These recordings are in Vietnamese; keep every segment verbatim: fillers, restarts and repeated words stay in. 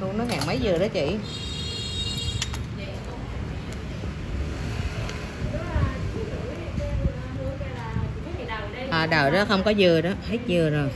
Luôn nó ngàn mấy giờ đó chị. À, đời đó không có dừa đó, hết dừa rồi.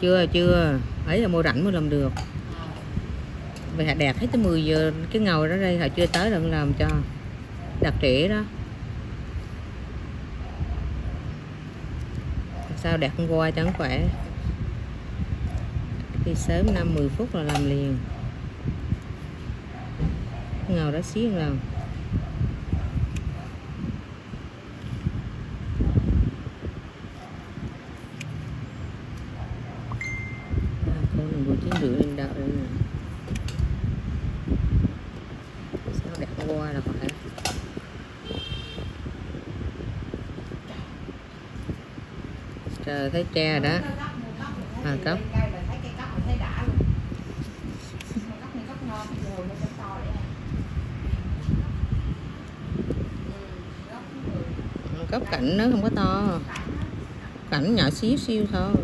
Chưa chưa, ấy là mua rảnh mới làm được. Vì họ đạt hết tới mười giờ cái ngồi đó đây, họ chưa tới đừng làm cho đặt trễ đó. Sao đạt hôm qua chẳng khỏe. Đi sớm năm mười phút là làm liền. Ngồi đó xíu làm. Trời, thấy tre đó à, cốc cốc cảnh nó không có to, cảnh nhỏ xíu xíu thôi.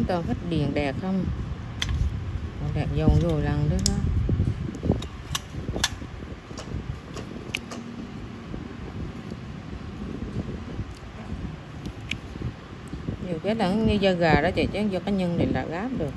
ăn tờ hết điện đẹp không? Đẹp dồn rồi lần đó đó. Nhiều cái là như da gà đó chị, chứ do cá nhân thì là gáp được.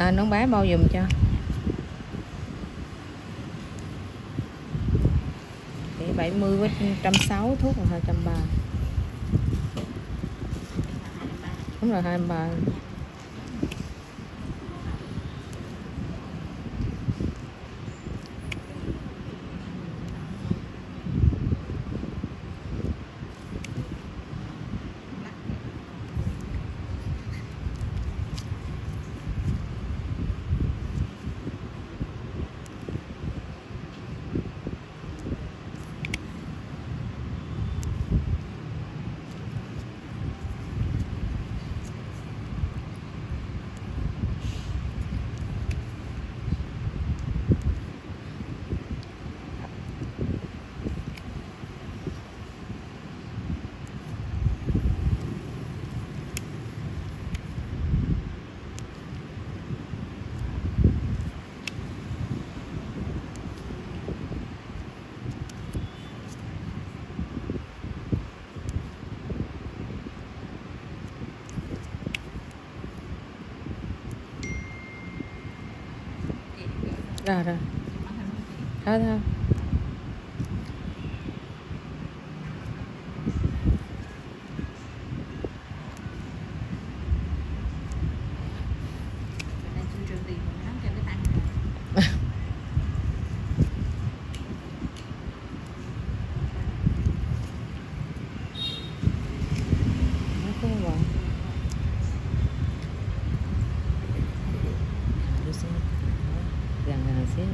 À, nón bá bao dùm cho để bảy mươi với trăm sáu thuốc là hai trăm ba, đúng rồi hai trăm ba. Rồi rồi. Đó thôi.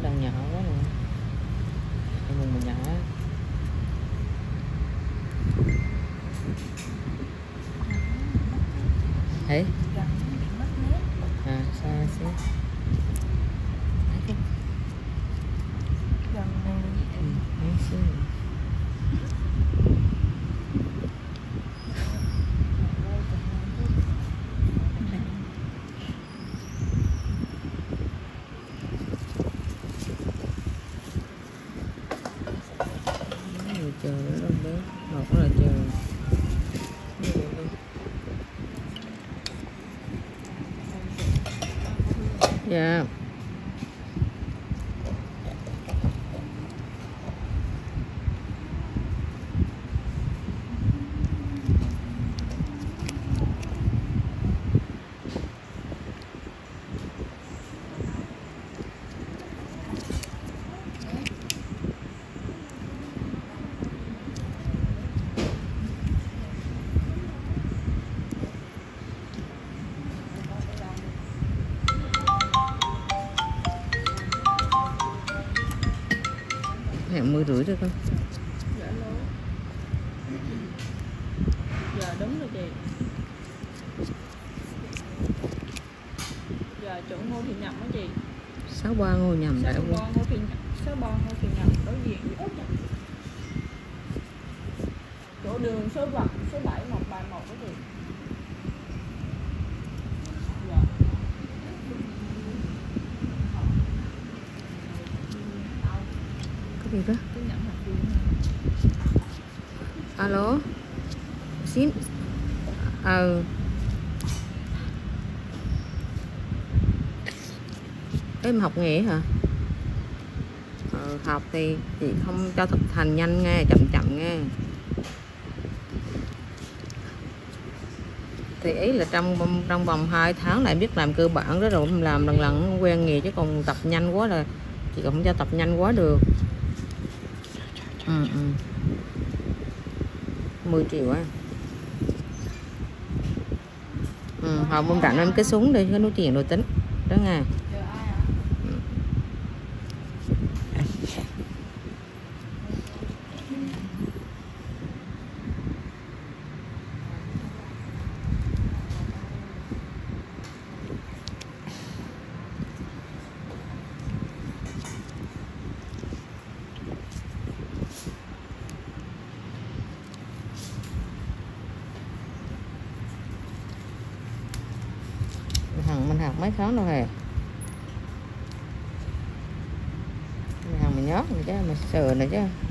Đang nhỏ quá luôn, cái mùng mình nhỏ. Đấy. À, sao xíu. Dạ. Mười rưỡi được không? Dạ giờ đúng rồi chị. Giờ chỗ Ngô Thị Nhậm đó chị. Sáu ba Ngô Nhậm đã qua. Ngô Thị Nhậm, sáu ba Ngô Thị Nhậm đối diện với Út Nhậm. Chỗ đường số vật số bảy một ba một đó chị. Đó. Alo xin ờ em học nghề hả? Ờ, học thì chị không cho thực hành nhanh nghe, chậm chậm nghe, thì ý là trong trong vòng hai tháng lại biết làm cơ bản đó rồi, làm lần lần quen nghề, chứ còn tập nhanh quá là chị cũng không cho tập nhanh quá được. Ừ, ừ. mười triệu à. Ừ, họ mong rằng em cái súng đi, cái nói chuyện rồi tính. đó nha. Mình học mấy khó đâu hề, mình học mình nhót này chứ, mình sờ này chứ.